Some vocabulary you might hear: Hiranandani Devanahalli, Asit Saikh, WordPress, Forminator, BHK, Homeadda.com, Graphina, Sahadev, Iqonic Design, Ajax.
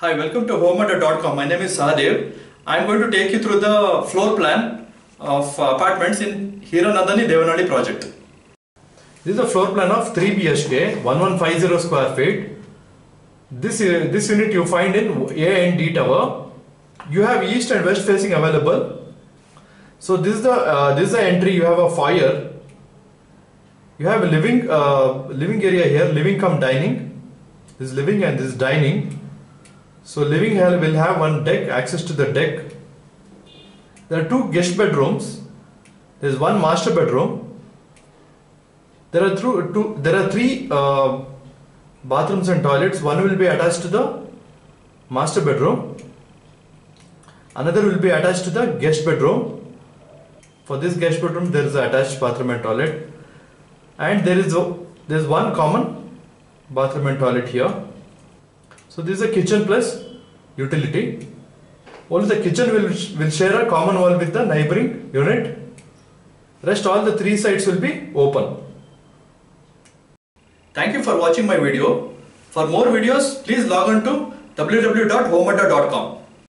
Hi, welcome to Homeadda.com. My name is Sahadev. I am going to take you through the floor plan of apartments in Hiranandani Devanahalli project. This is a floor plan of 3 BHK, 1150 square feet. This unit you find in A and D tower. You have east and west facing available. So this is the entry. You have a foyer. You have a living area here. Living cum dining. This is living and this is dining. So living will have one deck, access to the deck. There are two guest bedrooms. There is one master bedroom. There are three bathrooms and toilets. One will be attached to the master bedroom. Another will be attached to the guest bedroom. For this guest bedroom, there is an attached bathroom and toilet. And there is one common bathroom and toilet here. So this is a kitchen plus utility. Only the kitchen will share a common wall with the neighboring unit. Rest all the three sides will be open. Thank you for watching my video. For more videos, please log on to www.homeadda.com.